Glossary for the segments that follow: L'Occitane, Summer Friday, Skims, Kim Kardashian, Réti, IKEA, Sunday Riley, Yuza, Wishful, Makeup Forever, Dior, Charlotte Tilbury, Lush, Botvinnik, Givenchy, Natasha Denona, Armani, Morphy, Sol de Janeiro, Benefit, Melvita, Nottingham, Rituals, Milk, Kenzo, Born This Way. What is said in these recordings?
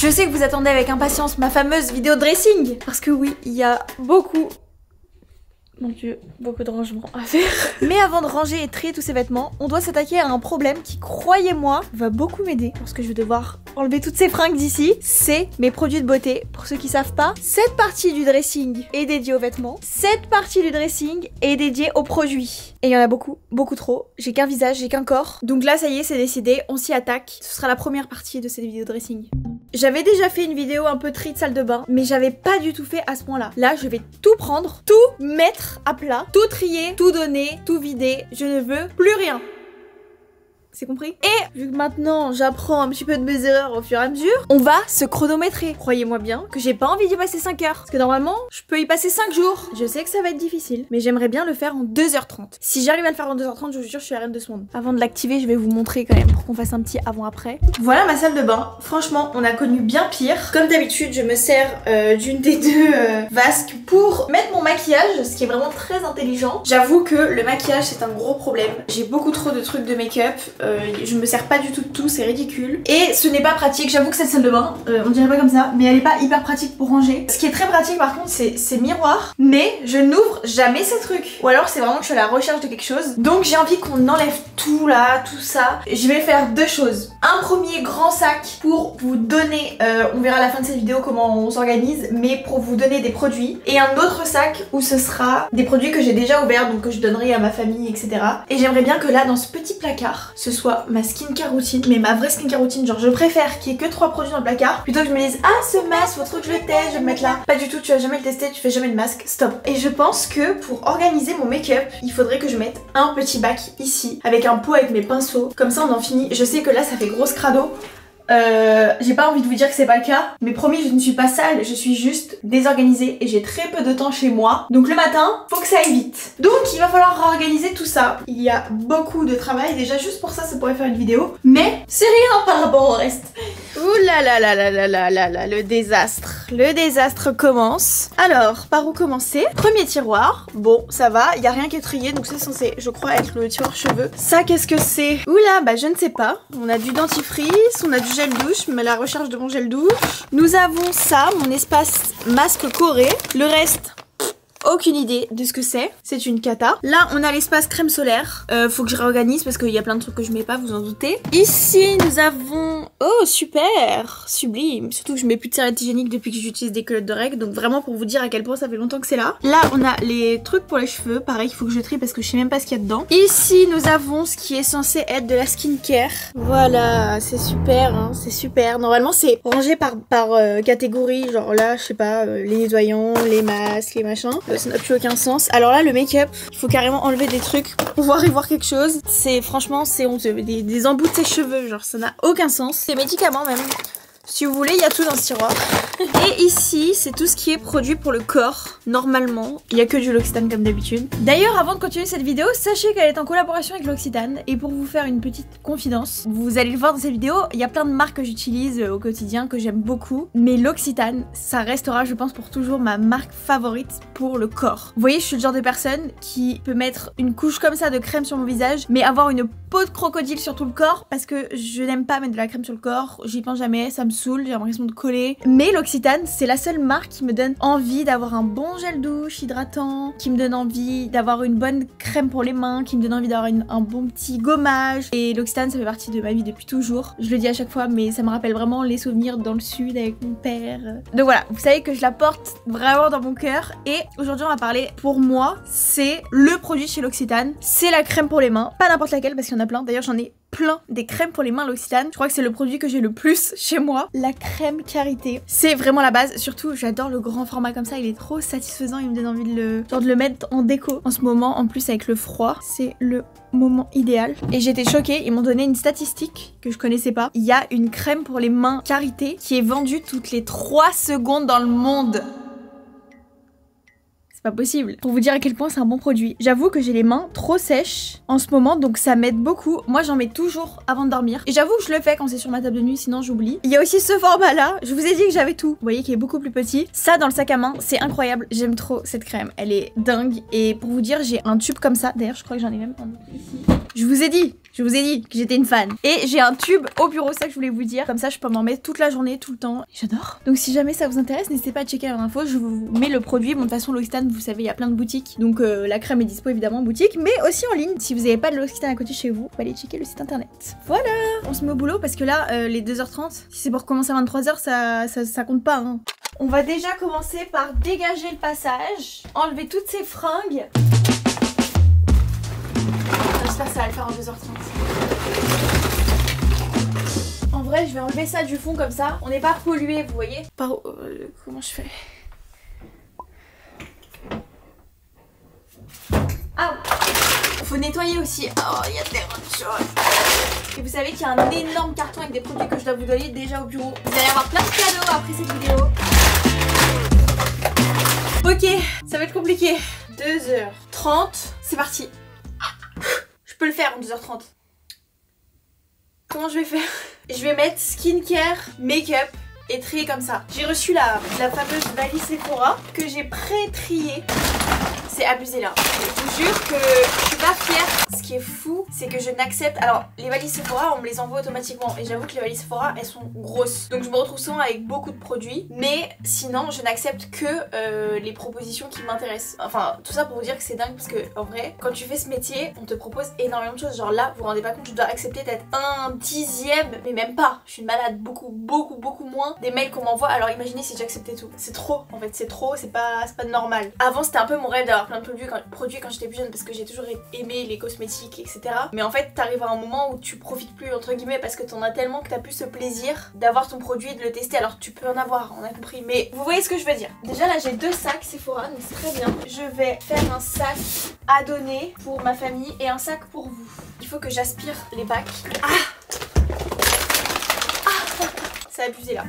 Je sais que vous attendez avec impatience ma fameuse vidéo dressing, parce que oui, il y a beaucoup... Mon Dieu, beaucoup de rangements à faire. Mais avant de ranger et trier tous ces vêtements, on doit s'attaquer à un problème qui, croyez-moi, va beaucoup m'aider parce que je vais devoir enlever toutes ces fringues d'ici. C'est mes produits de beauté. Pour ceux qui savent pas, cette partie du dressing est dédiée aux vêtements. Cette partie du dressing est dédiée aux produits. Et il y en a beaucoup, beaucoup trop. J'ai qu'un visage, j'ai qu'un corps. Donc là, ça y est, c'est décidé, on s'y attaque. Ce sera la première partie de cette vidéo dressing. J'avais déjà fait une vidéo un peu tri de salle de bain, mais j'avais pas du tout fait à ce point-là. Là, je vais tout prendre, tout mettre à plat, tout trier, tout donner, tout vider, je ne veux plus rien. C'est compris? Et vu que maintenant j'apprends un petit peu de mes erreurs au fur et à mesure, on va se chronométrer. Croyez-moi bien que j'ai pas envie d'y passer 5 heures. Parce que normalement, je peux y passer 5 jours. Je sais que ça va être difficile, mais j'aimerais bien le faire en 2h30. Si j'arrive à le faire en 2h30, je vous jure, je suis la reine de ce monde. Avant de l'activer, je vais vous montrer quand même pour qu'on fasse un petit avant-après. Voilà ma salle de bain. Franchement, on a connu bien pire. Comme d'habitude, je me sers d'une des deux vasques pour mettre mon maquillage, ce qui est vraiment très intelligent. J'avoue que le maquillage, c'est un gros problème. J'ai beaucoup trop de trucs de make-up. Je me sers pas du tout de tout, c'est ridicule. Et ce n'est pas pratique, j'avoue que cette salle de bain, on dirait pas comme ça, mais elle est pas hyper pratique pour ranger. Ce qui est très pratique par contre, c'est ces miroirs, mais je n'ouvre jamais ces trucs. Ou alors c'est vraiment que je suis à la recherche de quelque chose. Donc j'ai envie qu'on enlève tout là, tout ça. Je vais faire deux choses. Un premier grand sac pour vous donner, on verra à la fin de cette vidéo comment on s'organise, mais pour vous donner des produits. Et un autre sac où ce sera des produits que j'ai déjà ouverts, donc que je donnerai à ma famille, etc. Et j'aimerais bien que là, dans ce petit placard, ce soit ma skincare routine, mais ma vraie skincare routine, genre je préfère qu'il y ait que 3 produits dans le placard plutôt que je me dise ah ce masque, faut trop que je le teste, je vais le mettre là. Pas du tout, tu vas jamais le tester, tu fais jamais de masque, stop. Et je pense que pour organiser mon make-up, il faudrait que je mette un petit bac ici, avec un pot avec mes pinceaux, comme ça on en finit. Je sais que là ça fait grosse crado. J'ai pas envie de vous dire que c'est pas le cas, mais promis, je ne suis pas sale, je suis juste désorganisée et j'ai très peu de temps chez moi. Donc le matin, faut que ça aille vite. Donc il va falloir réorganiser tout ça. Il y a beaucoup de travail, déjà juste pour ça, ça pourrait faire une vidéo, mais c'est rien par rapport au reste. Ouh là là là là là là là là, le désastre. Le désastre commence. Alors, par où commencer? Premier tiroir, bon, ça va, il y a rien qui est trié, donc c'est censé, je crois, être le tiroir cheveux. Ça, qu'est-ce que c'est? Ouh là, bah je ne sais pas. On a du dentifrice, on a du gel douche, mais la recherche de mon gel douche. Nous avons ça, mon espace masque coré. Le reste... aucune idée de ce que c'est. C'est une cata. Là, on a l'espace crème solaire. Faut que je réorganise parce qu'il y a plein de trucs que je mets pas, vous en doutez. Ici, nous avons... oh, super! Sublime. Surtout que je mets plus de serviettes hygiéniques depuis que j'utilise des culottes de règles. Donc vraiment pour vous dire à quel point ça fait longtemps que c'est là. Là, on a les trucs pour les cheveux. Pareil, il faut que je trie parce que je sais même pas ce qu'il y a dedans. Ici, nous avons ce qui est censé être de la skincare. Voilà, c'est super, hein, c'est super. Normalement, c'est rangé par catégorie. Genre là, je sais pas, les nettoyants, les masques, les machins. Ça n'a plus aucun sens. Alors là, le make-up, il faut carrément enlever des trucs pour pouvoir y voir quelque chose. C'est franchement, c'est honteux. Des embouts de ses cheveux, genre ça n'a aucun sens. Des médicaments même. Si vous voulez, il y a tout dans ce tiroir. Et ici, c'est tout ce qui est produit pour le corps. Normalement, il n'y a que du L'Occitane comme d'habitude. D'ailleurs, avant de continuer cette vidéo, sachez qu'elle est en collaboration avec L'Occitane. Et pour vous faire une petite confidence, vous allez le voir dans cette vidéo, il y a plein de marques que j'utilise au quotidien, que j'aime beaucoup. Mais L'Occitane, ça restera, je pense, pour toujours ma marque favorite pour le corps. Vous voyez, je suis le genre de personne qui peut mettre une couche comme ça de crème sur mon visage, mais avoir une peau de crocodile sur tout le corps, parce que je n'aime pas mettre de la crème sur le corps, j'y pense jamais, ça me saoule, j'ai l'impression de coller. Mais L'Occitane, c'est la seule marque qui me donne envie d'avoir un bon gel douche hydratant, qui me donne envie d'avoir une bonne crème pour les mains, qui me donne envie d'avoir un bon petit gommage. Et L'Occitane, ça fait partie de ma vie depuis toujours. Je le dis à chaque fois, mais ça me rappelle vraiment les souvenirs dans le sud avec mon père. Donc voilà, vous savez que je la porte vraiment dans mon cœur. Et aujourd'hui, on va parler, pour moi, c'est le produit chez L'Occitane. C'est la crème pour les mains, pas n'importe laquelle parce qu'il y en a plein. D'ailleurs, j'en ai plein des crèmes pour les mains L'Occitane. Je crois que c'est le produit que j'ai le plus chez moi. La crème karité. C'est vraiment la base. Surtout, j'adore le grand format comme ça. Il est trop satisfaisant. Il me donne envie de le mettre en déco. En ce moment, en plus avec le froid, c'est le moment idéal. Et j'étais choquée. Ils m'ont donné une statistique que je connaissais pas. Il y a une crème pour les mains karité qui est vendue toutes les 3 secondes dans le monde. C'est pas possible. Pour vous dire à quel point c'est un bon produit. J'avoue que j'ai les mains trop sèches en ce moment, donc ça m'aide beaucoup. Moi, j'en mets toujours avant de dormir. Et j'avoue que je le fais quand c'est sur ma table de nuit, sinon j'oublie. Il y a aussi ce format-là. Je vous ai dit que j'avais tout. Vous voyez qu'il est beaucoup plus petit. Ça, dans le sac à main, c'est incroyable. J'aime trop cette crème. Elle est dingue. Et pour vous dire, j'ai un tube comme ça. D'ailleurs, je crois que j'en ai même un ici. Je vous ai dit que j'étais une fan. Et j'ai un tube au bureau, ça que je voulais vous dire. Comme ça, je peux m'en mettre toute la journée, tout le temps. J'adore. Donc si jamais ça vous intéresse, n'hésitez pas à checker l'info. Je vous mets le produit. Bon, de toute façon, l'Occitane, vous savez, il y a plein de boutiques. Donc la crème est dispo évidemment en boutique, mais aussi en ligne. Si vous n'avez pas de l'Occitane à côté chez vous, allez checker le site internet. Voilà. On se met au boulot parce que là, les 2h30, si c'est pour commencer à 23h, ça compte pas. Hein. On va déjà commencer par dégager le passage, enlever toutes ces fringues. J'espère que ça va le faire en 2h30. En vrai, je vais enlever ça du fond comme ça. On n'est pas pollué, vous voyez. Par où, comment je fais? Ah, faut nettoyer aussi. Oh, il y a tellement de choses. Et vous savez qu'il y a un énorme carton avec des produits que je dois vous donner déjà au bureau. Vous allez avoir plein de cadeaux après cette vidéo. Ok, ça va être compliqué. 2h30, c'est parti. Je peux le faire en 2h30. Comment je vais faire? Je vais mettre skincare, make-up et trier comme ça. J'ai reçu la fameuse valise Sephora que j'ai pré-triée. C'est abusé là. Je vous jure que je suis pas fière. Ce qui est fou, c'est que je n'accepte... Alors, les valises Sephora, on me les envoie automatiquement. Et j'avoue que les valises Sephora, elles sont grosses. Donc je me retrouve souvent avec beaucoup de produits. Mais sinon, je n'accepte que les propositions qui m'intéressent. Enfin, tout ça pour vous dire que c'est dingue. Parce que, en vrai, quand tu fais ce métier, on te propose énormément de choses. Genre là, vous vous rendez pas compte, je dois accepter d'être un dixième. Mais même pas. Je suis une malade. Beaucoup moins des mails qu'on m'envoie. Alors imaginez si j'acceptais tout. C'est trop, en fait. C'est trop. C'est pas normal. Avant, c'était un peu mon rêve d'avoir plein de produits quand j'étais plus jeune parce que j'ai toujours aimé les cosmétiques, etc. Mais en fait, t'arrives à un moment où tu profites plus, entre guillemets, parce que t'en as tellement que t'as plus ce plaisir d'avoir ton produit et de le tester. Alors tu peux en avoir, on a compris, mais vous voyez ce que je veux dire. Déjà là, j'ai 2 sacs Sephora, donc c'est très bien. Je vais faire un sac à donner pour ma famille et un sac pour vous. Il faut que j'aspire les bacs. Ah, ça a abusé là.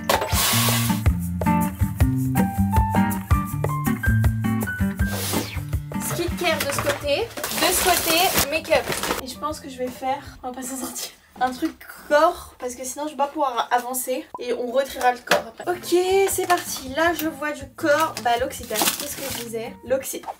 De ce côté, make-up. Et je pense que je vais faire, on va pas s'en sortir, un truc corps parce que sinon je vais pas pouvoir avancer et on retirera le corps après. Ok, c'est parti. Là je vois du corps, bah l'Occitane, qu'est-ce que je disais? L'Occitane.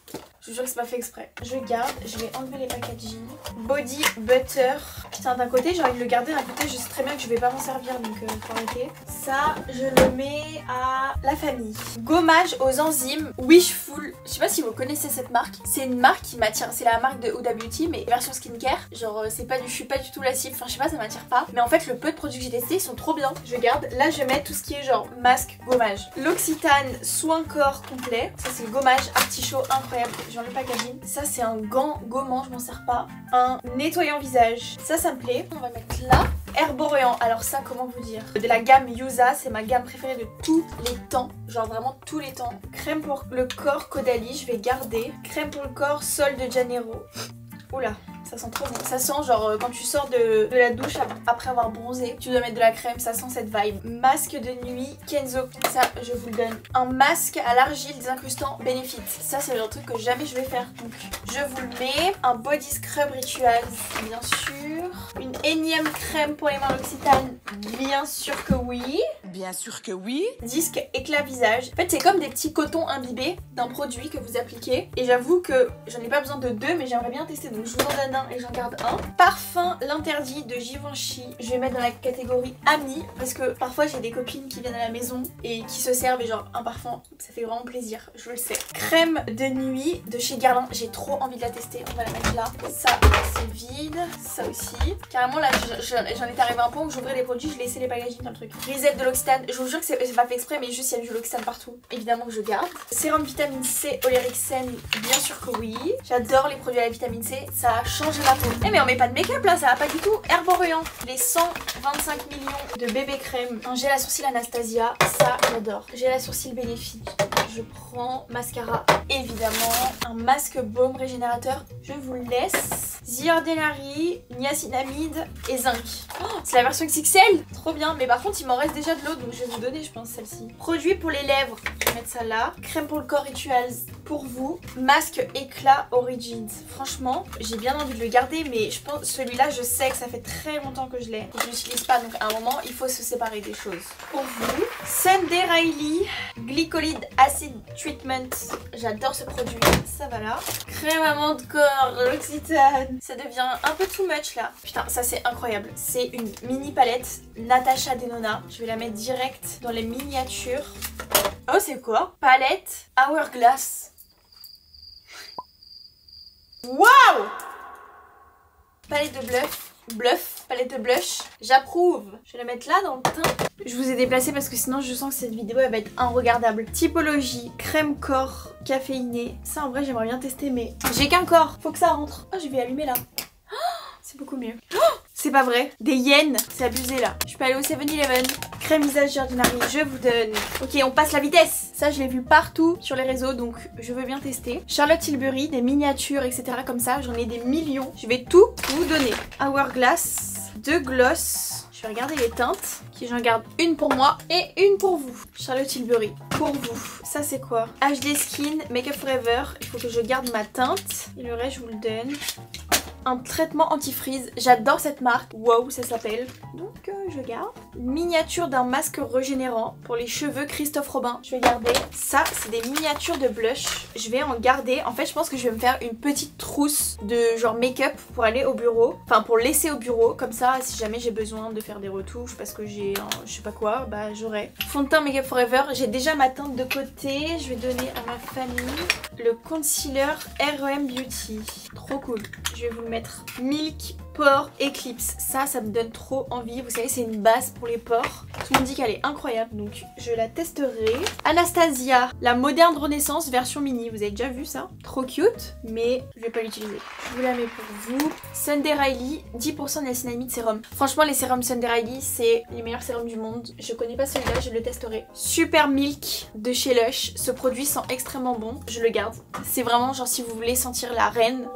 Je vous jure que c'est pas fait exprès. Je garde, je vais enlever les packaging. Body butter. Putain, d'un côté j'ai envie de le garder, d'un côté je sais très bien que je vais pas m'en servir donc faut arrêter. Ça, je le mets à la famille. Gommage aux enzymes Wishful. Je sais pas si vous connaissez cette marque. C'est une marque qui m'attire. C'est la marque de Huda Beauty mais version skincare. Genre c'est pas du, je suis pas du tout la cible. Enfin je sais pas, ça m'attire pas. Mais en fait le peu de produits que j'ai testés ils sont trop bien. Je garde. Là je vais mettre tout ce qui est genre masque, gommage. L'Occitane soin corps complet. Ça c'est le gommage artichaut incroyable. J'en ai le packaging. Ça c'est un gant gommant, je m'en sers pas. Un nettoyant visage, ça me plaît. On va mettre là. Erborian, alors ça comment vous dire, de la gamme Yuza, c'est ma gamme préférée de tous les temps, genre vraiment tous les temps. Crème pour le corps Caudalie, je vais garder. Crème pour le corps Sol de Janeiro. Oula, ça sent trop bon. Ça sent genre quand tu sors de la douche après avoir bronzé, tu dois mettre de la crème, ça sent cette vibe. Masque de nuit Kenzo, ça je vous le donne. Un masque à l'argile des incrustants Benefit. Ça c'est le truc que jamais je vais faire. Donc je vous le mets. Un body scrub Rituals, bien sûr. Une énième crème pour les mains L'Occitane, bien sûr que oui. Bien sûr que oui. Disque éclat visage. En fait c'est comme des petits cotons imbibés d'un produit que vous appliquez. Et j'avoue que j'en ai pas besoin de deux mais j'aimerais bien tester. Donc je vous en donne un et j'en garde un. Parfum l'interdit de Givenchy, je vais mettre dans la catégorie amis parce que parfois j'ai des copines qui viennent à la maison et qui se servent et genre un parfum ça fait vraiment plaisir, je le sais. Crème de nuit de chez Guerlain, j'ai trop envie de la tester, on va la mettre là. Ça c'est vide, ça aussi. Carrément là j'en étais arrivée à un point où j'ouvrais les produits, je laissais les packaging dans le truc. Reset de l'Occitane, je vous jure que c'est pas fait exprès mais juste il y a du l'Occitane partout, évidemment que je garde. Sérum vitamine C Olehenriksen, bien sûr que oui. J'adore les produits à la vitamine C, ça a changé ma peau. Eh mais on met pas de make-up là, ça va pas du tout. Erborian, les 125 millions de bébé crème. Un gel à sourcils Anastasia, ça j'adore. Gel à sourcils Benefit, je prends. Mascara, évidemment. Un masque baume régénérateur, je vous le laisse. The Ordinary, niacinamide et zinc. Oh, c'est la version XXL, trop bien. Mais par contre il m'en reste déjà de l'autre donc je vais vous donner je pense celle-ci. Produit pour les lèvres, je vais mettre ça là. Crème pour le corps Rituals pour vous. Masque éclat Origins, franchement j'ai bien envie de le garder mais je pense celui-là je sais que ça fait très longtemps que je l'ai et je l'utilise pas donc à un moment il faut se séparer des choses. Pour vous, Sunday Riley Glycolide Acid Treatment. J'adore ce produit, ça va là. Crème à menthe corps, l'Occitane. Ça devient un peu too much là. Putain, ça c'est incroyable. C'est une mini palette Natasha Denona. Je vais la mettre direct dans les miniatures. Oh, c'est quoi? Palette Hourglass. Waouh! Palette de bluff. Bluff, palette de blush, j'approuve. Je vais la mettre là dans le teint. Je vous ai déplacé parce que sinon je sens que cette vidéo elle va être inregardable. Typologie, crème corps, caféinée. Ça en vrai j'aimerais bien tester mais j'ai qu'un corps, faut que ça rentre. Oh, je vais allumer là. Oh, c'est beaucoup mieux. Oh, c'est pas vrai. Des yens, c'est abusé là. Je peux aller au 7-Eleven. Crème visage The Ordinary, je vous donne. Ok, on passe la vitesse. Ça je l'ai vu partout sur les réseaux donc je veux bien tester. Charlotte Tilbury, des miniatures etc comme ça, j'en ai des millions. Je vais tout vous donner. Hourglass, deux gloss. Je vais regarder les teintes, qui j'en garde une pour moi et une pour vous. Charlotte Tilbury, pour vous. Ça c'est quoi? HD Skin, Makeup Forever. Il faut que je garde ma teinte. Et le reste je vous le donne. Un traitement anti-frizz, j'adore cette marque. Wow, ça s'appelle. Donc je garde. Miniature d'un masque régénérant pour les cheveux Christophe Robin. Je vais garder. Ça, c'est des miniatures de blush. Je vais en garder. En fait, je pense que je vais me faire une petite trousse de genre make-up pour aller au bureau. Enfin, pour laisser au bureau. Comme ça, si jamais j'ai besoin de faire des retouches parce que j'ai je sais pas quoi, bah j'aurai. Fond de teint Makeup Forever. J'ai déjà ma teinte de côté. Je vais donner à ma famille le concealer R.E.M. Beauty. Trop cool. Je vais vous le mettre. Milk, pore, éclipse. Ça, ça me donne trop envie. Vous savez, c'est une base pour les pores. Tout le monde dit qu'elle est incroyable, donc je la testerai. Anastasia, la moderne renaissance version mini. Vous avez déjà vu ça? Trop cute, mais je vais pas l'utiliser. Je vous la mets pour vous. Sunday Riley, 10% niacinamide sérum. Franchement, les sérums Sunday Riley, c'est les meilleurs sérums du monde. Je connais pas celui-là, je le testerai. Super Milk de chez Lush. Ce produit sent extrêmement bon. Je le garde. C'est vraiment genre si vous voulez sentir la reine.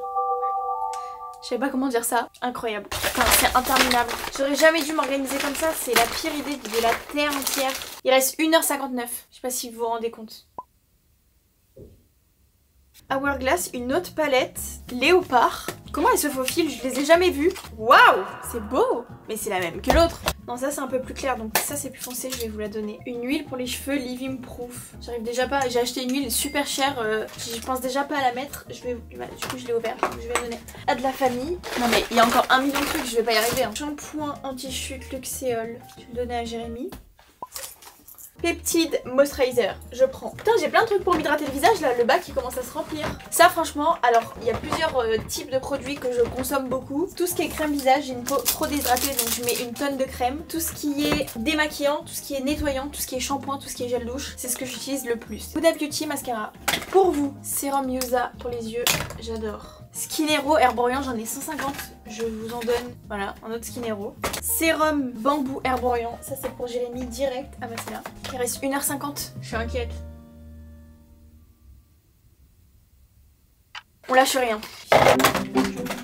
Je sais pas comment dire ça. Incroyable. Enfin, c'est interminable. J'aurais jamais dû m'organiser comme ça. C'est la pire idée de la terre entière. Il reste 1h59. Je sais pas si vous vous rendez compte. Hourglass, une autre palette. Léopard. Comment elle se faufile? Je les ai jamais vues. Waouh! C'est beau! Mais c'est la même que l'autre. Non, ça c'est un peu plus clair. Donc ça c'est plus foncé. Je vais vous la donner. Une huile pour les cheveux Living Proof. J'arrive déjà pas. J'ai acheté une huile super chère. Je pense déjà pas à la mettre. Je vais... Bah, du coup je l'ai ouvert. Je vais donner à de la famille. Non mais il y a encore 1 million de trucs. Je vais pas y arriver. Hein. Shampoing anti-chute Luxéol. Je vais le donner à Jeremy. Peptide moisturizer, je prends. Putain, j'ai plein de trucs pour m'hydrater le visage là, le bac il commence à se remplir. Ça franchement, alors il y a plusieurs types de produits que je consomme beaucoup. Tout ce qui est crème visage, j'ai une peau trop déshydratée donc je mets une tonne de crème. Tout ce qui est démaquillant, tout ce qui est nettoyant, tout ce qui est shampoing, tout ce qui est gel douche, c'est ce que j'utilise le plus. Huda Beauty mascara. Pour vous, sérum Yuza pour les yeux, j'adore. Skinero Erborian, j'en ai 150. Je vous en donne, voilà, un autre Skinero. Sérum bambou Erborian. Ça c'est pour Jérémy direct. Ah bah c'est là. Il reste 1h50. Je suis inquiète. On lâche rien.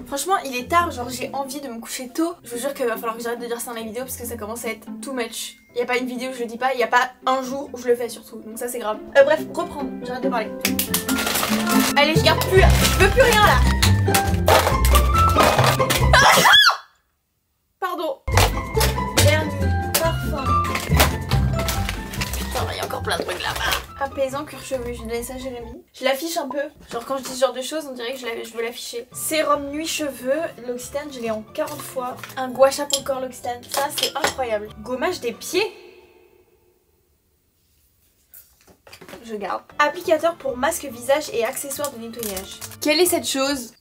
Franchement il est tard, genre j'ai envie de me coucher tôt. Je vous jure qu'il va falloir que j'arrête de dire ça dans la vidéo parce que ça commence à être too much. Il n'y a pas une vidéo où je le dis pas, il n'y a pas un jour où je le fais surtout. Donc ça c'est grave. Bref, reprendre, j'arrête de parler. Allez, je garde plus, je veux plus rien là. Pardon. Dernier parfum. Putain, il y a encore plein de trucs là-bas. Apaisant cure cheveux, je vais donner ça à Jérémy. Je l'affiche un peu. Genre quand je dis ce genre de choses, on dirait que je veux l'afficher. Sérum nuit cheveux, l'Occitane, je l'ai en 40 fois. Un gua sha pour le corps, l'Occitane, ça c'est incroyable. Gommage des pieds. Je garde. Applicateur pour masque visage et accessoires de nettoyage. Quelle est cette chose?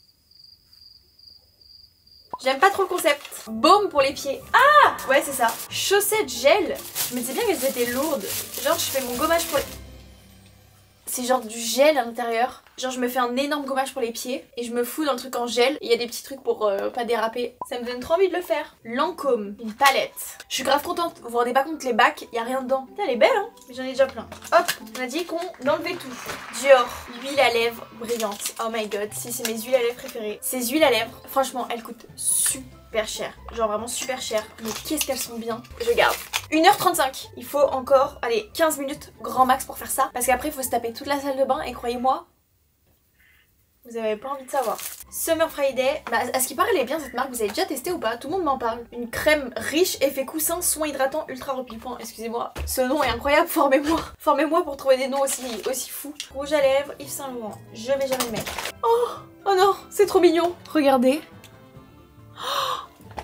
J'aime pas trop le concept. Baume pour les pieds. Ah ouais c'est ça. Chaussettes gel. Je me disais bien qu'elles étaient lourdes. Genre je fais mon gommage pour les... C'est genre du gel à l'intérieur. Genre je me fais un énorme gommage pour les pieds. Et je me fous dans le truc en gel. Il y a des petits trucs pour pas déraper. Ça me donne trop envie de le faire. Lancôme. Une palette. Je suis grave contente. Vous vous rendez pas compte, les bacs, y a rien dedans. Putain, elle est belle hein. Mais j'en ai déjà plein. Hop, on a dit qu'on enlevait tout. Dior. Huile à lèvres brillante. Oh my god. Si c'est mes huiles à lèvres préférées. Ces huiles à lèvres, franchement, elles coûtent super cher. Genre vraiment super cher. Mais qu'est-ce qu'elles sont bien. Je garde. 1h35, il faut encore, allez, 15 minutes grand max pour faire ça. Parce qu'après il faut se taper toute la salle de bain et croyez-moi, vous avez pas envie de savoir. Summer Friday, bah, à ce qui paraît elle est bien cette marque, vous avez déjà testé ou pas? Tout le monde m'en parle. Une crème riche, effet coussin, soin hydratant, ultra repliquant. Excusez-moi, ce nom est incroyable, formez-moi. Formez-moi pour trouver des noms aussi fous. Rouge à lèvres, Yves Saint Laurent, je vais jamais le mettre. Oh non, c'est trop mignon. Regardez. Oh,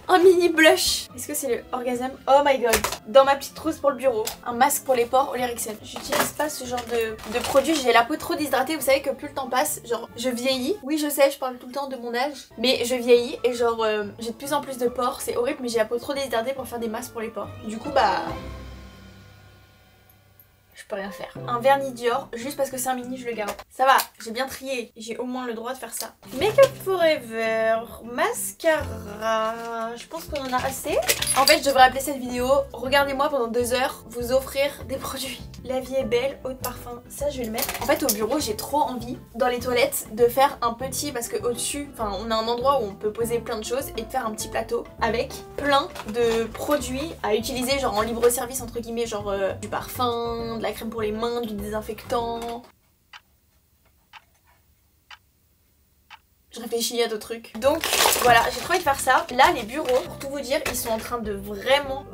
un mini blush. Est-ce que c'est le orgasme? Oh my god. Dans ma petite trousse pour le bureau. Un masque pour les pores, Olehenriksen. J'utilise pas ce genre de produit, j'ai la peau trop déshydratée. Vous savez que plus le temps passe, genre je vieillis. Oui je sais, je parle tout le temps de mon âge, mais je vieillis et genre j'ai de plus en plus de pores. C'est horrible mais j'ai la peau trop déshydratée pour faire des masques pour les pores. Du coup bah... je peux rien faire. Un vernis Dior, juste parce que c'est un mini, je le garde. Ça va, j'ai bien trié. J'ai au moins le droit de faire ça. Makeup Forever, mascara. Je pense qu'on en a assez. En fait, je devrais appeler cette vidéo regardez-moi pendant 2 heures vous offrir des produits. La vie est belle, eau de parfum. Ça, je vais le mettre. En fait, au bureau, j'ai trop envie, dans les toilettes, de faire un petit, parce que au-dessus, enfin, on a un endroit où on peut poser plein de choses et de faire un petit plateau avec plein de produits à utiliser, genre en libre service, entre guillemets, genre du parfum, de la crème pour les mains, du désinfectant. Je réfléchis à d'autres trucs. Donc voilà, j'ai trop envie de faire ça. Là les bureaux, pour tout vous dire, ils sont en train de vraiment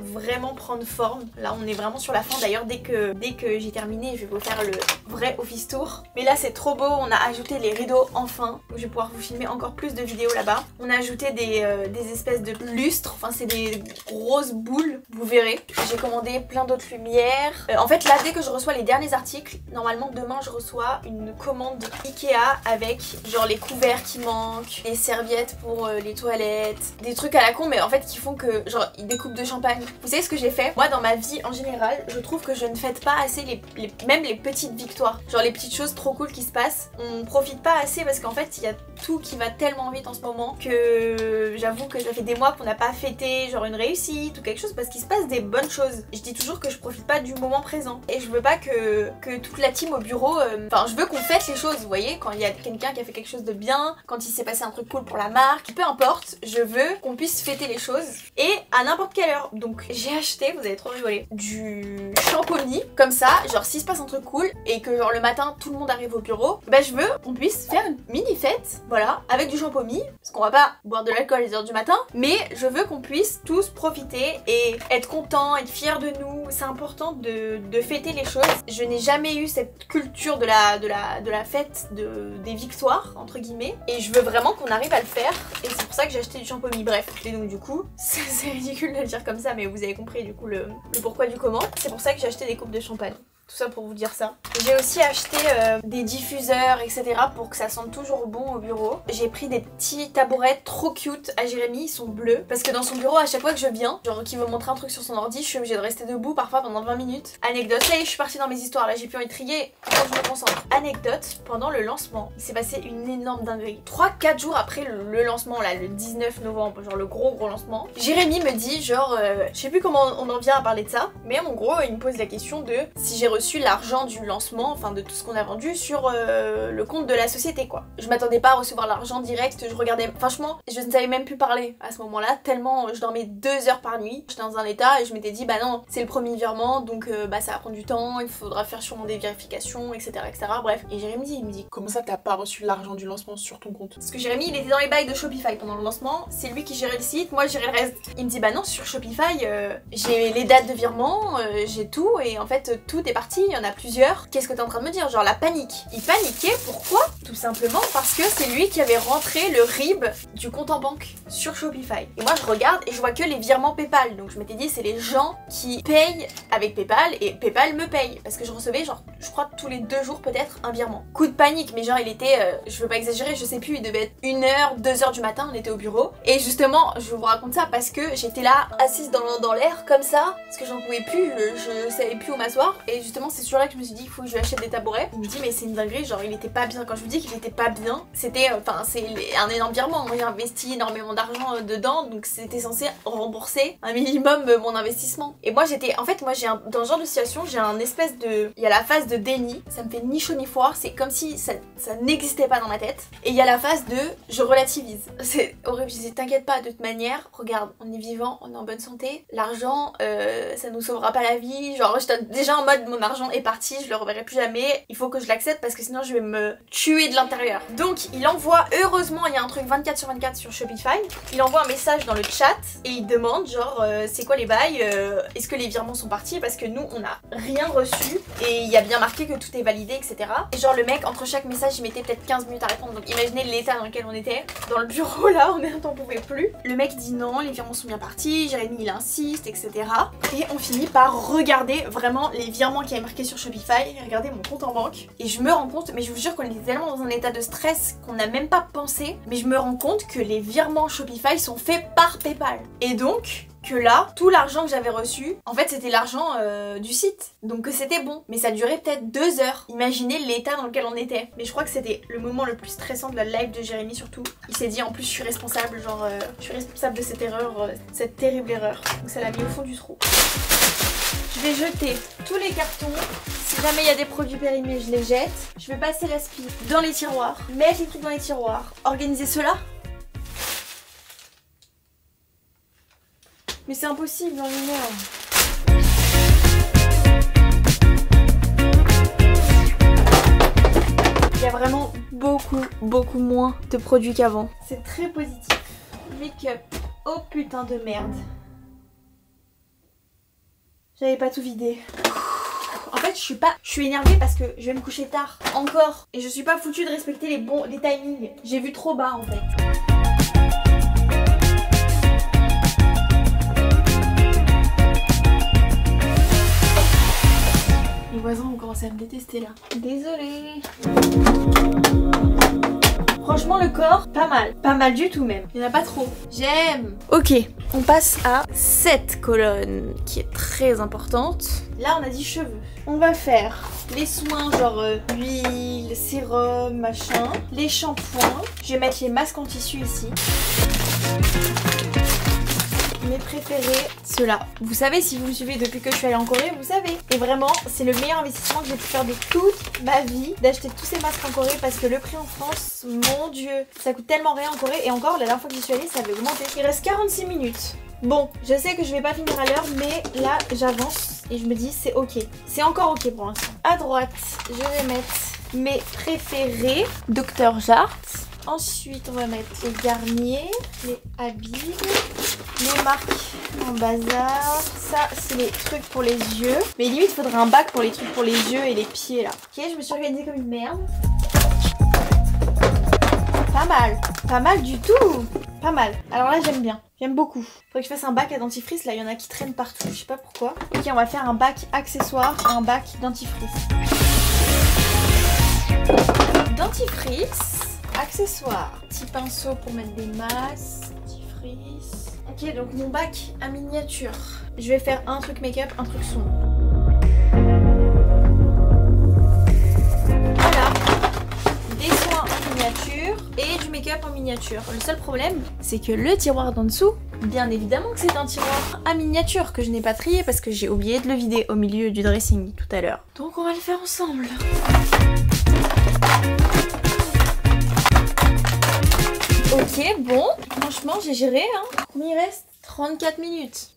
prendre forme. Là on est vraiment sur la fin. D'ailleurs dès que j'ai terminé, je vais vous faire le vrai office tour. Mais là c'est trop beau, on a ajouté les rideaux enfin. Je vais pouvoir vous filmer encore plus de vidéos là-bas. On a ajouté des espèces de lustres. Enfin c'est des grosses boules, vous verrez. J'ai commandé plein d'autres lumières. En fait là dès que je reçois les derniers articles, normalement demain je reçois une commande Ikea avec genre les couverts qui manque, des serviettes pour les toilettes, des trucs à la con mais en fait qui font que genre ils découpent de champagne. Vous savez ce que j'ai fait? Moi dans ma vie en général je trouve que je ne fête pas assez même les petites victoires, genre les petites choses trop cool qui se passent, on profite pas assez parce qu'en fait il y a tout qui va tellement vite en ce moment que j'avoue que ça fait des mois qu'on n'a pas fêté genre une réussite ou quelque chose parce qu'il se passe des bonnes choses. Je dis toujours que je profite pas du moment présent et je veux pas que toute la team au bureau, enfin je veux qu'on fête les choses, vous voyez, quand il y a quelqu'un qui a fait quelque chose de bien, quand il s'est passé un truc cool pour la marque, peu importe, je veux qu'on puisse fêter les choses et à n'importe quelle heure. Donc j'ai acheté, vous allez trop rigoler, du champomis comme ça, genre s'il se passe un truc cool et que genre le matin tout le monde arrive au bureau, bah je veux qu'on puisse faire une mini fête, voilà, avec du champomis, parce qu'on va pas boire de l'alcool à les heures du matin, mais je veux qu'on puisse tous profiter et être contents, être fiers de nous. C'est important de fêter les choses. Je n'ai jamais eu cette culture de la fête des victoires entre guillemets et je veux vraiment qu'on arrive à le faire et c'est pour ça que j'ai acheté du champomis, bref. Et donc du coup, c'est ridicule de le dire comme ça mais vous avez compris du coup le pourquoi du comment. C'est pour ça que j'ai acheté des coupes de champagne. Tout ça pour vous dire ça. J'ai aussi acheté des diffuseurs, etc. pour que ça sente toujours bon au bureau. J'ai pris des petits tabourets trop cute à Jeremy. Ils sont bleus. Parce que dans son bureau, à chaque fois que je viens, genre qu'il veut montrer un truc sur son ordi, je suis obligée de rester debout parfois pendant 20 minutes. Anecdote. Ça y est, je suis partie dans mes histoires. Là, j'ai pu en trier. Quand je me concentre. Anecdote. Pendant le lancement, il s'est passé une énorme dinguerie. 3-4 jours après le lancement, là, le 19 novembre, genre le gros lancement, Jeremy me dit, genre, je sais plus comment on en vient à parler de ça, mais en gros, il me pose la question de si j'ai reçu l'argent du lancement, enfin de tout ce qu'on a vendu sur le compte de la société quoi. Je m'attendais pas à recevoir l'argent direct, je regardais, franchement je ne savais même plus parler à ce moment là tellement je dormais 2 heures par nuit, j'étais dans un état et je m'étais dit bah non c'est le premier virement donc bah ça va prendre du temps, il faudra faire sûrement des vérifications etc bref. Et Jérémy il me dit comment ça t'as pas reçu l'argent du lancement sur ton compte? Parce que Jérémy il était dans les bails de Shopify pendant le lancement, c'est lui qui gérait le site, moi je gérais le reste. Il me dit bah non sur Shopify j'ai les dates de virement, j'ai tout et en fait tout est parti. Il y en a plusieurs. Qu'est-ce que t'es en train de me dire? Genre la panique. Il paniquait, pourquoi? Tout simplement parce que c'est lui qui avait rentré le RIB du compte en banque sur Shopify. Et moi je regarde et je vois que les virements PayPal. Donc je m'étais dit c'est les gens qui payent avec PayPal et PayPal me paye. Parce que je recevais genre je crois tous les 2 jours peut-être un virement. Coup de panique mais genre il était, je veux pas exagérer, je sais plus, il devait être 1h, 2h du matin, on était au bureau. Et justement je vous raconte ça parce que j'étais là assise dans l'air comme ça. Parce que j'en pouvais plus, je savais plus où m'asseoir. Et justement c'est sûr là que je me suis dit qu'il faut que je lui achète des tabourets. Il me dit mais c'est une dinguerie, genre il était pas bien. Quand je vous dis qu'il était pas bien, c'était, enfin c'est un énorme virement, j'ai investi énormément d'argent dedans donc c'était censé rembourser un minimum mon investissement. Et moi j'étais, en fait moi j'ai dans ce genre de situation j'ai un espèce de, il y a la phase de déni, ça me fait ni chaud ni froid, c'est comme si ça n'existait pas dans ma tête. Et il y a la phase de je relativise, c'est horrible, je disais t'inquiète pas de toute manière, regarde on est vivant, on est en bonne santé, l'argent ça nous sauvera pas la vie, genre j'étais déjà en mode mon mon argent est parti, je le reverrai plus jamais, il faut que je l'accepte parce que sinon je vais me tuer de l'intérieur. Donc il envoie, heureusement il y a un truc 24/24 sur Shopify, il envoie un message dans le chat et il demande genre c'est quoi les bails, est-ce que les virements sont partis parce que nous on n'a rien reçu et il y a bien marqué que tout est validé etc. Et genre le mec entre chaque message il mettait peut-être 15 minutes à répondre, donc imaginez l'état dans lequel on était, dans le bureau là on n'en pouvait plus. Le mec dit non, les virements sont bien partis, Jeremy il insiste etc. Et on finit par regarder vraiment les virements qui avaient marqué sur Shopify, regarder mon compte en banque et je me rends compte, mais je vous jure qu'on était tellement dans un état de stress qu'on n'a même pas pensé, mais je me rends compte que les virements Shopify sont faits par PayPal. Et donc que là, tout l'argent que j'avais reçu, en fait c'était l'argent du site, donc que c'était bon. Mais ça durait peut-être 2 heures. Imaginez l'état dans lequel on était. Mais je crois que c'était le moment le plus stressant de la live de Jérémy surtout. Il s'est dit en plus je suis responsable, genre je suis responsable de cette erreur, cette terrible erreur. Donc ça l'a mis au fond du trou. Je vais jeter tous les cartons. Si jamais il y a des produits périmés, je les jette. Je vais passer l'aspi dans les tiroirs, mettre les trucs dans les tiroirs, organiser cela. Mais c'est impossible dans une heure. Il y a vraiment beaucoup moins de produits qu'avant. C'est très positif. Make-up. Oh putain de merde. J'avais pas tout vidé. En fait je suis énervée parce que je vais me coucher tard. Encore. Et je suis pas foutue de respecter les timings. J'ai vu trop bas en fait. Les voisins ont commencé à me détester là. Désolée. Franchement le corps, pas mal. Pas mal du tout même. Il n'y en a pas trop. J'aime. Ok, on passe à cette colonne qui est très importante. Là on a dit cheveux. On va faire les soins genre huile, sérum, machin. Les shampoings. Je vais mettre les masques en tissu ici. Mes préférés, ceux-là. Vous savez, si vous me suivez depuis que je suis allée en Corée, vous savez. Et vraiment, c'est le meilleur investissement que j'ai pu faire de toute ma vie, d'acheter tous ces masques en Corée parce que le prix en France, mon dieu, ça coûte tellement rien en Corée. Et encore, la dernière fois que j'y suis allée, ça avait augmenté. Il reste 46 minutes. Bon, je sais que je vais pas finir à l'heure, mais là, j'avance et je me dis, c'est ok. C'est encore ok pour l'instant. À droite, je vais mettre mes préférés. Dr. Jart. Ensuite, on va mettre les Garnier, les habits, les marques en bazar. Ça, c'est les trucs pour les yeux. Mais limite, il faudrait un bac pour les trucs pour les yeux et les pieds, là. Ok, je me suis organisée comme une merde. Pas mal. Pas mal du tout. Pas mal. Alors là, j'aime bien. J'aime beaucoup. Faudrait que je fasse un bac à dentifrice. Là, il y en a qui traînent partout. Je sais pas pourquoi. Ok, on va faire un bac accessoire, un bac dentifrice. Dentifrice. Accessoires, petit pinceau pour mettre des masques, petit frise. Ok, donc mon bac à miniature. Je vais faire un truc make-up, un truc sombre. Voilà, des soins en miniature et du make-up en miniature. Le seul problème, c'est que le tiroir d'en dessous, bien évidemment que c'est un tiroir à miniature que je n'ai pas trié parce que j'ai oublié de le vider au milieu du dressing tout à l'heure. Donc on va le faire ensemble. Ok, bon, franchement j'ai géré, hein. Combien il reste ? 34 minutes.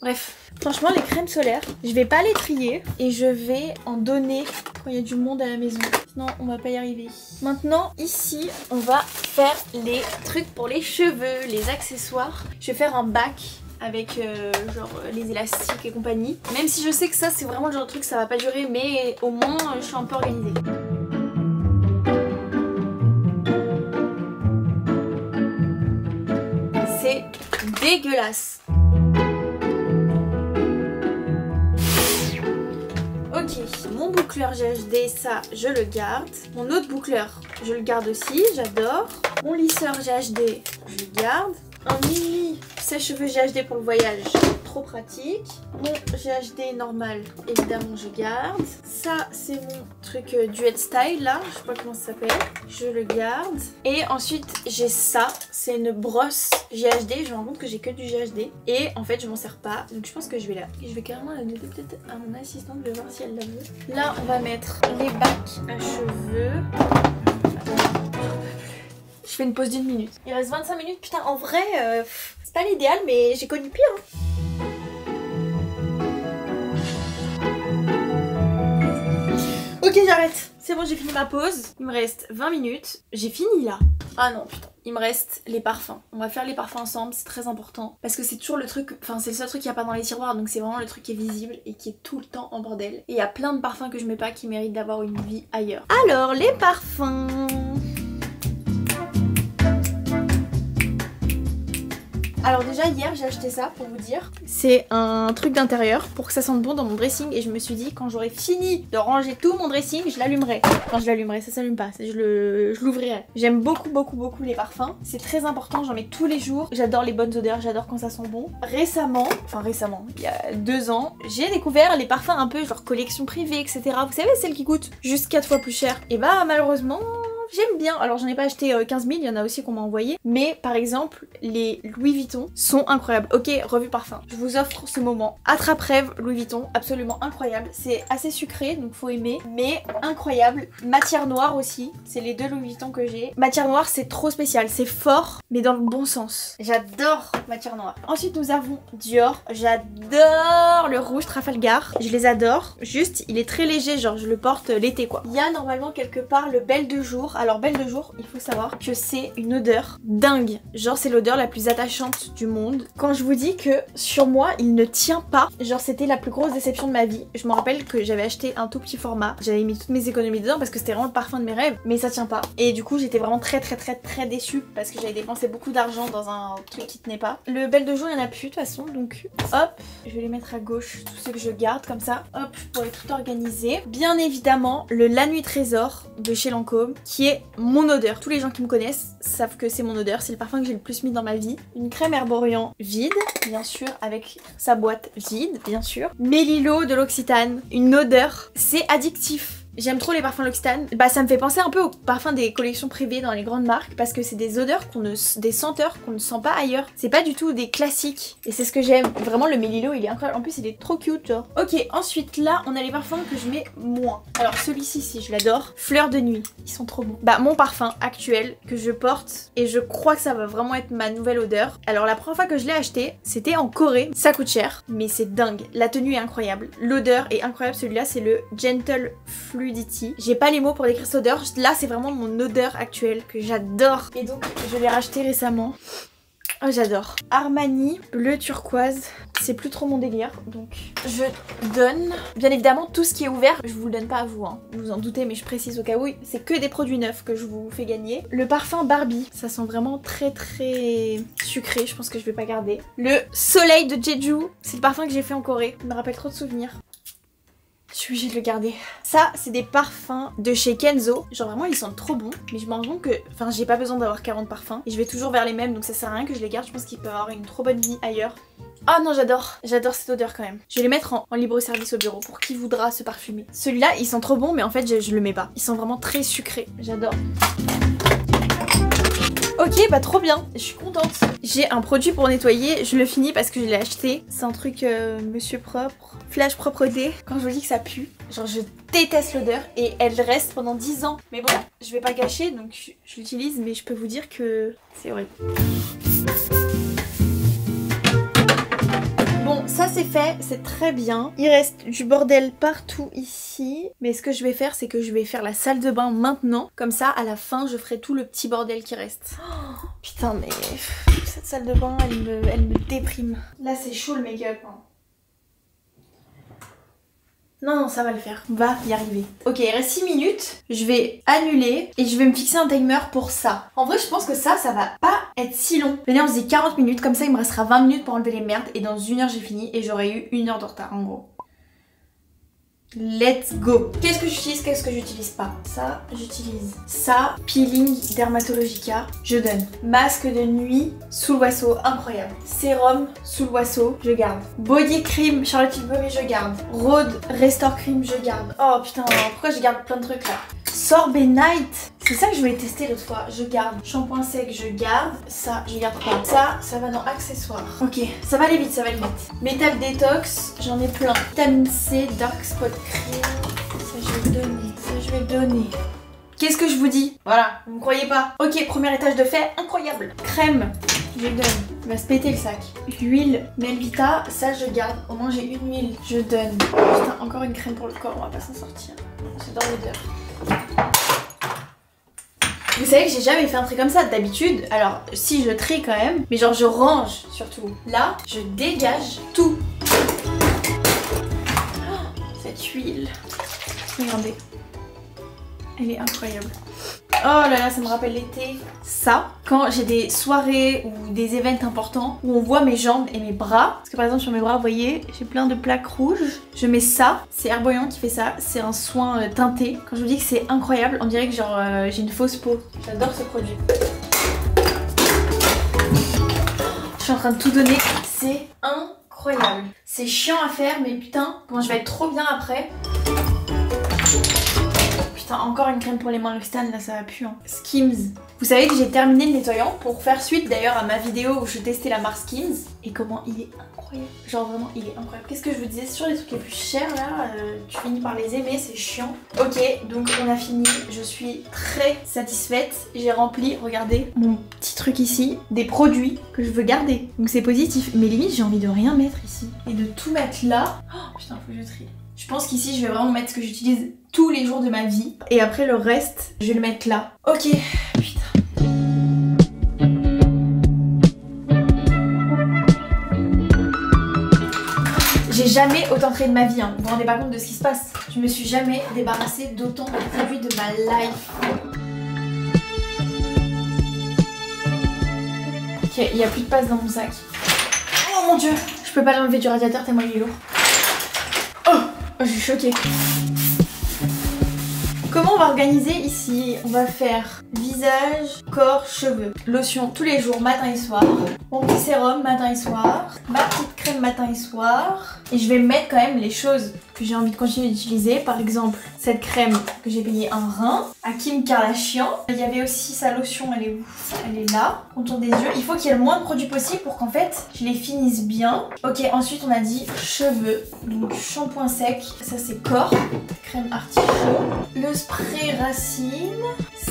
Bref, franchement les crèmes solaires, je vais pas les trier et je vais en donner quand il y a du monde à la maison. Sinon on va pas y arriver. Maintenant ici, on va faire les trucs pour les cheveux, les accessoires. Je vais faire un bac avec genre les élastiques et compagnie. Même si je sais que ça c'est vraiment le genre de truc, ça va pas durer, mais au moins je suis un peu organisée. Dégueulasse. Ok, mon boucleur GHD, ça je le garde. Mon autre boucleur, je le garde aussi, j'adore. Mon lisseur GHD, je le garde. Un mini sèche-cheveux GHD pour le voyage, trop pratique. Mon GHD normal, évidemment je garde. Ça c'est mon truc duet style là, je sais pas comment ça s'appelle, je le garde. Et ensuite j'ai ça, c'est une brosse GHD, je me rends compte que j'ai que du GHD et en fait je m'en sers pas, donc je pense que je vais la... Je vais carrément la donner peut-être à mon assistante de voir si elle la veut. Là on va mettre les bacs à cheveux. Je fais une pause d'une minute. Il reste 25 minutes. Putain, en vrai, c'est pas l'idéal, mais j'ai connu pire. Hein. Ok, j'arrête. C'est bon, j'ai fini ma pause. Il me reste 20 minutes. J'ai fini là. Ah non, putain. Il me reste les parfums. On va faire les parfums ensemble, c'est très important. Parce que c'est toujours le truc, enfin c'est le seul truc qu'il n'y a pas dans les tiroirs. Donc c'est vraiment le truc qui est visible et qui est tout le temps en bordel. Et il y a plein de parfums que je mets pas qui méritent d'avoir une vie ailleurs. Alors les parfums... Alors déjà hier j'ai acheté ça pour vous dire. C'est un truc d'intérieur pour que ça sente bon dans mon dressing. Et je me suis dit quand j'aurai fini de ranger tout mon dressing, je l'allumerai. Enfin je l'allumerai, ça s'allume pas, je l'ouvrirai. J'aime beaucoup les parfums. C'est très important, j'en mets tous les jours. J'adore les bonnes odeurs, j'adore quand ça sent bon. Récemment, il y a 2 ans, j'ai découvert les parfums un peu genre collection privée, etc. Vous savez, celles qui coûtent juste 4 fois plus cher. Et bah malheureusement... J'aime bien, alors j'en ai pas acheté 15 000, il y en a aussi qu'on m'a envoyé. Mais par exemple, les Louis Vuitton sont incroyables. Ok, revue parfum, je vous offre ce moment. Attrape rêve Louis Vuitton, absolument incroyable. C'est assez sucré, donc faut aimer, mais incroyable. Matière noire aussi, c'est les 2 Louis Vuitton que j'ai. Matière noire, c'est trop spécial, c'est fort, mais dans le bon sens. J'adore matière noire. Ensuite, nous avons Dior, j'adore le rouge Trafalgar. Je les adore, juste, il est très léger, genre je le porte l'été quoi. Il y a normalement quelque part le Belle de Jour. Alors Belle de Jour, il faut savoir que c'est une odeur dingue. Genre c'est l'odeur la plus attachante du monde. Quand je vous dis que sur moi il ne tient pas, genre c'était la plus grosse déception de ma vie. Je me rappelle que j'avais acheté un tout petit format. J'avais mis toutes mes économies dedans parce que c'était vraiment le parfum de mes rêves. Mais ça tient pas. Et du coup j'étais vraiment très déçue parce que j'avais dépensé beaucoup d'argent dans un truc qui tenait pas. Le Belle de Jour il n'y en a plus de toute façon. Donc hop, je vais les mettre à gauche, tous ceux que je garde comme ça. Hop, pour les tout organiser. Bien évidemment le La Nuit Trésor de chez Lancôme qui est mon odeur. Tous les gens qui me connaissent savent que c'est mon odeur, c'est le parfum que j'ai le plus mis dans ma vie. Une crème Erborian vide, bien sûr, avec sa boîte vide, bien sûr. Mélilo de l'Occitane, une odeur, c'est addictif. J'aime trop les parfums L'Occitane. Bah ça me fait penser un peu aux parfums des collections privées dans les grandes marques parce que c'est des odeurs qu'on ne... des senteurs qu'on ne sent pas ailleurs. C'est pas du tout des classiques et c'est ce que j'aime. Vraiment le Mélilo il est incroyable. En plus il est trop cute genre. Ok, ensuite là on a les parfums que je mets moins. Alors celui-ci si je l'adore. Fleurs de nuit. Ils sont trop bons. Bah mon parfum actuel que je porte et je crois que ça va vraiment être ma nouvelle odeur. Alors la première fois que je l'ai acheté c'était en Corée. Ça coûte cher mais c'est dingue. La tenue est incroyable. L'odeur est incroyable. Celui-là c'est le Gentle Fluid. J'ai pas les mots pour décrire cette odeur. Là, c'est vraiment mon odeur actuelle que j'adore. Et donc, je l'ai racheté récemment. Oh, j'adore. Armani, bleu turquoise. C'est plus trop mon délire. Donc, je donne. Bien évidemment, tout ce qui est ouvert, je vous le donne pas à vous. Hein. Vous vous en doutez, mais je précise au cas où. C'est que des produits neufs que je vous fais gagner. Le parfum Barbie. Ça sent vraiment très sucré. Je pense que je vais pas garder. Le Soleil de Jeju. C'est le parfum que j'ai fait en Corée. Il me rappelle trop de souvenirs. Je suis obligée de le garder. Ça, c'est des parfums de chez Kenzo. Genre vraiment, ils sentent trop bons. Mais je me rends compte que... Enfin, j'ai pas besoin d'avoir 40 parfums. Et je vais toujours vers les mêmes, donc ça sert à rien que je les garde. Je pense qu'ils peuvent avoir une trop bonne vie ailleurs. Ah non, j'adore. J'adore cette odeur quand même. Je vais les mettre en libre service au bureau pour qui voudra se parfumer. Celui-là, il sent trop bon, mais en fait, je le mets pas. Il sent vraiment très sucré. J'adore. Ok, bah trop bien, je suis contente. J'ai un produit pour nettoyer, je le finis parce que je l'ai acheté. C'est un truc Monsieur Propre, Flash Propreté. Quand je vous dis que ça pue, genre je déteste l'odeur et elle reste pendant 10 ans. Mais bon, je vais pas gâcher donc je l'utilise mais je peux vous dire que c'est horrible. Bon, ça c'est fait, c'est très bien. Il reste du bordel partout ici. Mais ce que je vais faire, c'est que je vais faire la salle de bain maintenant. Comme ça, à la fin, je ferai tout le petit bordel qui reste. Oh, putain, mais cette salle de bain, elle me déprime. Là, c'est chaud le make-up. Hein. Non, ça va le faire. On va y arriver. Ok, il reste 6 minutes. Je vais annuler et je vais me fixer un timer pour ça. En vrai, je pense que ça va pas être si long. Venez, on se dit 40 minutes. Comme ça, il me restera 20 minutes pour enlever les merdes. Et dans 1 heure, j'ai fini et j'aurai eu 1 heure de retard, en gros. Let's go. Qu'est-ce que j'utilise, qu'est-ce que j'utilise pas? Ça, j'utilise. Ça, peeling Dermatologica, je donne. Masque de nuit sous le Wasso, incroyable. Sérum sous le Wasso, je garde. Body cream Charlotte Tilbury, je garde. Rhode Restore Cream, je garde. Oh putain, pourquoi je garde plein de trucs là? Sorbet Night, c'est ça que je voulais tester l'autre fois, je garde. Shampoing sec, je garde. Ça, je garde pas. Ça va dans accessoires. Ok, ça va aller vite, ça va aller vite. Metal Detox, j'en ai plein. Vitamine C, Dark Spot Cream. Ça, je vais donner. Qu'est-ce que je vous dis? Voilà, vous me croyez pas. Ok, premier étage de fait, incroyable. Crème je donne. Il va se péter le sac. L'huile Melvita, ça je garde. Au moins j'ai une huile. Je donne. Putain, encore une crème pour le corps, on va pas s'en sortir. J'adore l'odeur. Vous savez que j'ai jamais fait un tri comme ça d'habitude. Alors si, je trie quand même, mais genre je range surtout. Là, je dégage tout. Oh, cette huile. Regardez. Elle est incroyable. Oh là là, ça me rappelle l'été. Ça, quand j'ai des soirées ou des événements importants où on voit mes jambes et mes bras. Parce que par exemple sur mes bras, vous voyez, j'ai plein de plaques rouges. Je mets ça, c'est Erborian qui fait ça. C'est un soin teinté. Quand je vous dis que c'est incroyable, on dirait que genre j'ai une fausse peau. J'adore ce produit. Je suis en train de tout donner. C'est incroyable. C'est chiant à faire, mais putain, comment je vais être trop bien après. Putain, encore une crème pour les mains L'Occitane, là ça va puer. Hein. Skims. Vous savez que j'ai terminé le nettoyant pour faire suite d'ailleurs à ma vidéo où je testais la marque Skims. Et comment il est incroyable. Genre vraiment il est incroyable. Qu'est-ce que je vous disais sur les trucs les plus chers là, tu finis par les aimer, c'est chiant. Ok, donc on a fini. Je suis très satisfaite. J'ai rempli, regardez, mon petit truc ici, des produits que je veux garder. Donc c'est positif. Mais limite j'ai envie de rien mettre ici. Et de tout mettre là. Oh putain, faut que je trie. Je pense qu'ici je vais vraiment mettre ce que j'utilise tous les jours de ma vie. Et après le reste, je vais le mettre là. Ok, putain. J'ai jamais autant trié de ma vie, hein. Vous vous rendez pas compte de ce qui se passe. Je me suis jamais débarrassée d'autant de produits de ma life. Ok, il n'y a plus de passe dans mon sac. Oh mon dieu, je peux pas l'enlever du radiateur tellement il est lourd. Oh, je suis choquée. Comment on va organiser ici? On va faire visage, corps, cheveux. Lotion tous les jours, matin et soir. Mon petit sérum, matin et soir. Ma petite crème, matin et soir. Et je vais mettre quand même les choses que j'ai envie de continuer d'utiliser. Par exemple, cette crème que j'ai payée un rein à Kim Kardashian. Il y avait aussi sa lotion, elle est où? Elle est là. Contour des yeux. Il faut qu'il y ait le moins de produits possible pour qu'en fait, je les finisse bien. Ok, ensuite on a dit cheveux. Donc shampoing sec, ça c'est corps. Crème artichaut. Le spray racine.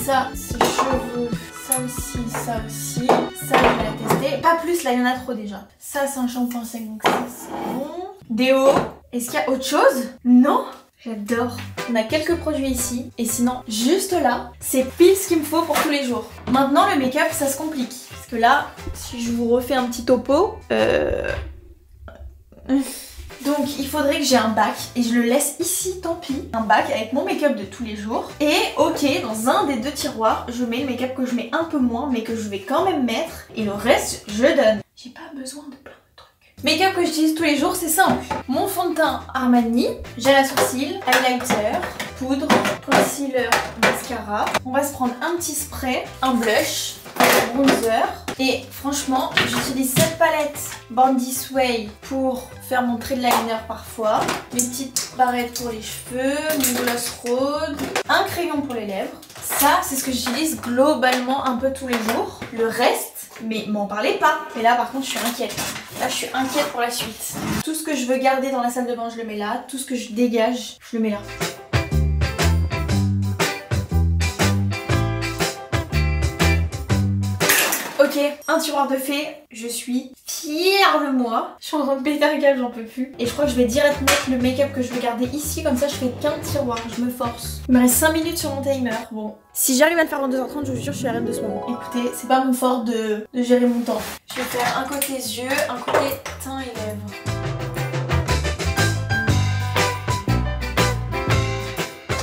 Ça c'est cheveux. Ça aussi, ça je vais la tester. Pas plus, là il y en a trop déjà. Ça c'est un shampoing sec, donc ça c'est bon. Déo. Est-ce qu'il y a autre chose? Non? J'adore. On a quelques produits ici. Et sinon, juste là, c'est pile ce qu'il me faut pour tous les jours. Maintenant, le make-up, ça se complique. Parce que là, si je vous refais un petit topo... Donc il faudrait que j'ai un bac et je le laisse ici, tant pis. Un bac avec mon make-up de tous les jours. Et ok, dans un des deux tiroirs, je mets le make-up que je mets un peu moins, mais que je vais quand même mettre. Et le reste, je donne. J'ai pas besoin de plein. Make-up que j'utilise tous les jours, c'est simple. Mon fond de teint Armani, gel à sourcils, highlighter, poudre, concealer, mascara. On va se prendre un petit spray, un blush, un bronzer. Et franchement, j'utilise cette palette Born This Way pour faire mon trait de liner parfois. Mes petites barrettes pour les cheveux, mon gloss rose, un crayon pour les lèvres. Ça, c'est ce que j'utilise globalement un peu tous les jours. Le reste, mais m'en parlez pas. Et là, par contre, je suis inquiète. Là, je suis inquiète pour la suite. Tout ce que je veux garder dans la salle de bain, je le mets là. Tout ce que je dégage, je le mets là. Ok, un tiroir de fée, je suis fière de moi. Je suis en train de péter un câble, j'en peux plus. Et je crois que je vais direct mettre le make-up que je vais garder ici, comme ça je fais qu'un tiroir, je me force. Il me reste 5 minutes sur mon timer, bon. Si j'arrive à le faire en 2h30, je vous jure, je suis à la reine de ce moment. Écoutez, c'est pas mon fort de gérer mon temps. Je vais faire un côté yeux, un côté teint et lèvres.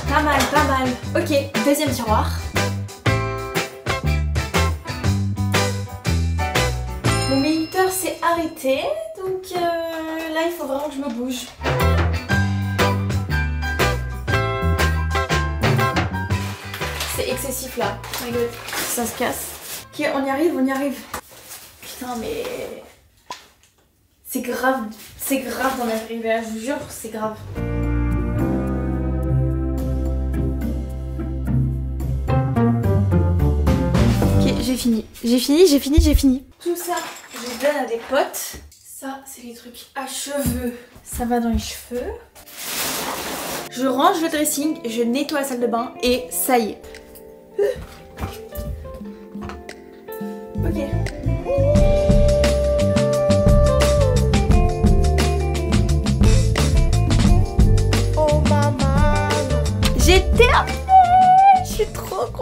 Pas mal, pas mal. Ok, deuxième tiroir. Mon minuteur s'est arrêté, donc là il faut vraiment que je me bouge. C'est excessif là, oh my god, ça se casse. Ok, on y arrive. Putain mais... c'est grave d'en arriver là, je vous jure, c'est grave. J'ai fini. Tout ça, je les donne à des potes. Ça, c'est les trucs à cheveux. Ça va dans les cheveux. Je range le dressing, je nettoie la salle de bain et ça y est. Ok.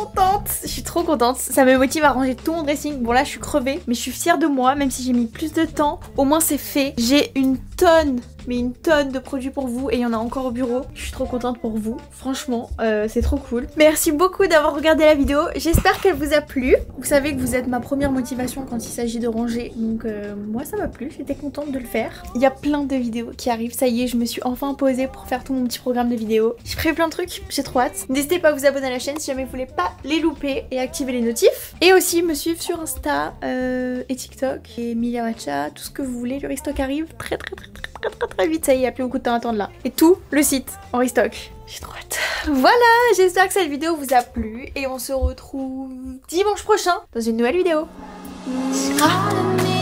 contente, je suis trop contente. Ça me motive à ranger tout mon dressing. Bon là je suis crevée, mais je suis fière de moi, même si j'ai mis plus de temps. Au moins c'est fait. J'ai une tonne, mais une tonne de produits pour vous et il y en a encore au bureau. Je suis trop contente pour vous, franchement, c'est trop cool. Merci beaucoup d'avoir regardé la vidéo, j'espère qu'elle vous a plu. Vous savez que vous êtes ma première motivation quand il s'agit de ranger, donc moi ça m'a plu, j'étais contente de le faire. Il y a plein de vidéos qui arrivent, ça y est, je me suis enfin posée pour faire tout mon petit programme de vidéos. J'ai prévu plein de trucs, j'ai trop hâte. N'hésitez pas à vous abonner à la chaîne si jamais vous voulez pas les louper et activer les notifs. Et aussi me suivre sur Insta et TikTok et Milia Matcha, tout ce que vous voulez, le restock arrive très vite, ça y est, il n'y a plus beaucoup de temps à attendre là. Et tout le site en restock. J'ai trop hâte. Voilà, j'espère que cette vidéo vous a plu et on se retrouve dimanche prochain dans une nouvelle vidéo. Mouah.